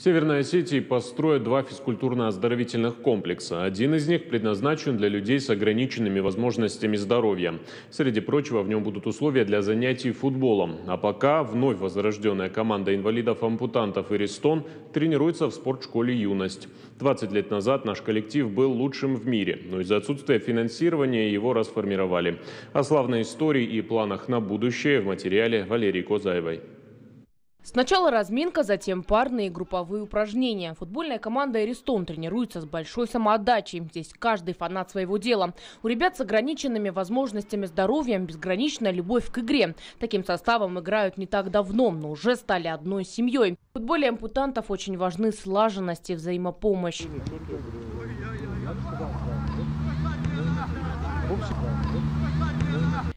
В Северной Осетии построят 2 физкультурно-оздоровительных комплекса. Один из них предназначен для людей с ограниченными возможностями здоровья. Среди прочего, в нем будут условия для занятий футболом. А пока вновь возрожденная команда инвалидов-ампутантов «Иристон» тренируется в спортшколе «Юность». 20 лет назад наш коллектив был лучшим в мире, но из-за отсутствия финансирования его расформировали. О славной истории и планах на будущее в материале Валерии Козаевой. Сначала разминка, затем парные и групповые упражнения. Футбольная команда «Иристон» тренируется с большой самоотдачей. Здесь каждый фанат своего дела. У ребят с ограниченными возможностями здоровья безграничная любовь к игре. Таким составом играют не так давно, но уже стали одной семьей. В футболе ампутантов очень важны слаженность и взаимопомощь.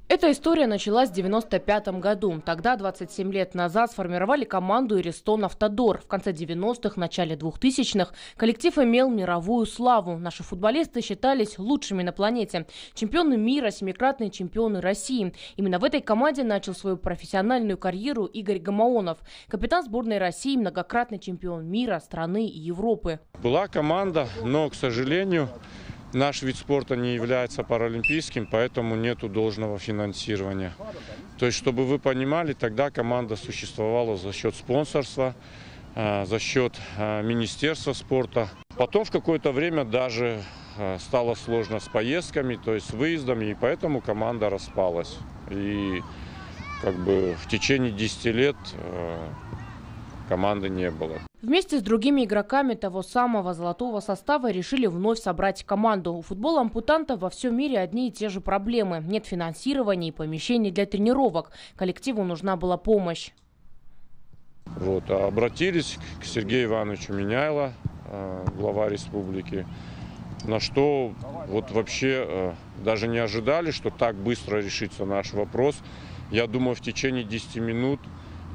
Эта история началась в 1995 году. Тогда, 27 лет назад, сформировали команду «Иристон-Автодор». В конце 90-х, начале 2000-х коллектив имел мировую славу. Наши футболисты считались лучшими на планете. Чемпионы мира, семикратные чемпионы России. Именно в этой команде начал свою профессиональную карьеру Игорь Гамаонов. Капитан сборной России, многократный чемпион мира, страны и Европы. Была команда, но, к сожалению, наш вид спорта не является паралимпийским, поэтому нету должного финансирования. То есть, чтобы вы понимали, тогда команда существовала за счет спонсорства, за счет Министерства спорта. Потом в какое-то время даже стало сложно с поездками, то есть с выездами, и поэтому команда распалась. И как бы в течение 10 лет команды не было. Вместе с другими игроками того самого золотого состава решили вновь собрать команду. У футбола ампутантов во всем мире одни и те же проблемы. Нет финансирования и помещений для тренировок. Коллективу нужна была помощь. Вот, обратились к Сергею Ивановичу Меняйло, глава республики. На что вот вообще даже не ожидали, что так быстро решится наш вопрос. Я думаю, в течение 10 минут...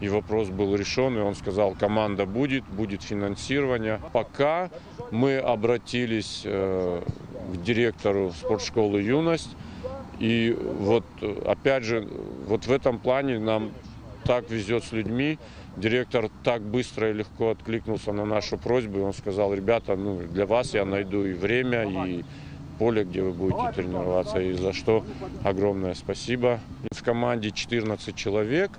И вопрос был решен, и он сказал, команда будет, будет финансирование. Пока мы обратились к директору спортшколы «Юность». И вот опять же, вот в этом плане нам так везет с людьми. Директор так быстро и легко откликнулся на нашу просьбу. И он сказал, ребята, ну, для вас я найду и время, и поле, где вы будете тренироваться. И за что огромное спасибо. В команде 14 человек.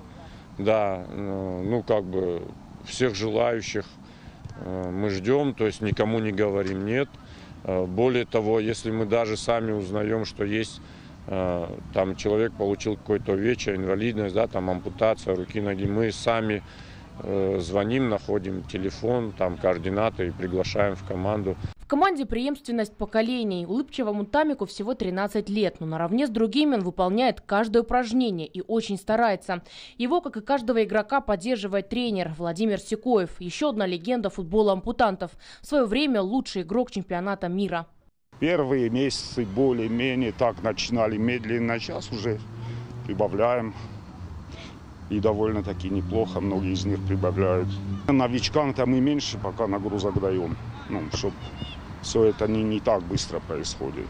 Да, ну как бы всех желающих мы ждем, то есть никому не говорим нет. Более того, если мы даже сами узнаем, что есть, там человек получил какое-то увечье, инвалидность, да, там ампутация руки, ноги, мы сами звоним, находим телефон, там координаты и приглашаем в команду. В команде преемственность поколений. Улыбчивому Тамику всего 13 лет, но наравне с другими он выполняет каждое упражнение и очень старается. Его, как и каждого игрока, поддерживает тренер Владимир Сикоев, еще одна легенда футбола ампутантов. В свое время лучший игрок чемпионата мира. Первые месяцы более-менее так начинали медленно, сейчас уже прибавляем. И довольно-таки неплохо, многие из них прибавляют. Новичкам-то мы меньше пока нагрузок даем, ну, чтобы все это не так быстро происходит.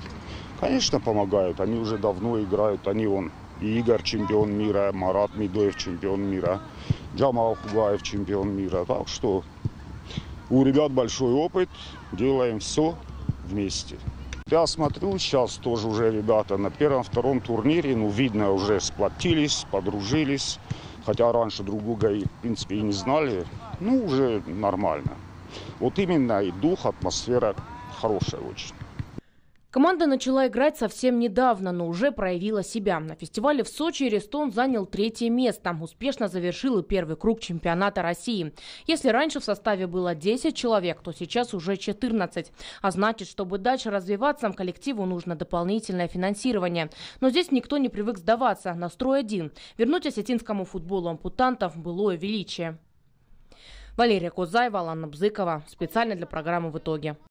Конечно, помогают, они уже давно играют, они вон, и Игорь чемпион мира, Марат Медоев чемпион мира, Джама Хугаев чемпион мира. Так что у ребят большой опыт, делаем все вместе. Я смотрю, сейчас тоже уже ребята на первом-втором турнире, ну, видно, уже сплотились, подружились. Хотя раньше друг друга, и, в принципе, и не знали. Ну, уже нормально. Вот именно и дух, атмосфера хорошая очень. Команда начала играть совсем недавно, но уже проявила себя. На фестивале в Сочи «Иристон» занял 3-е место. Успешно завершил и первый круг чемпионата России. Если раньше в составе было 10 человек, то сейчас уже 14. А значит, чтобы дальше развиваться, коллективу нужно дополнительное финансирование. Но здесь никто не привык сдаваться. Настрой один. Вернуть осетинскому футболу ампутантов былое величие. Валерия Козаева, Ланна Бзыкова. Специально для программы «В итоге».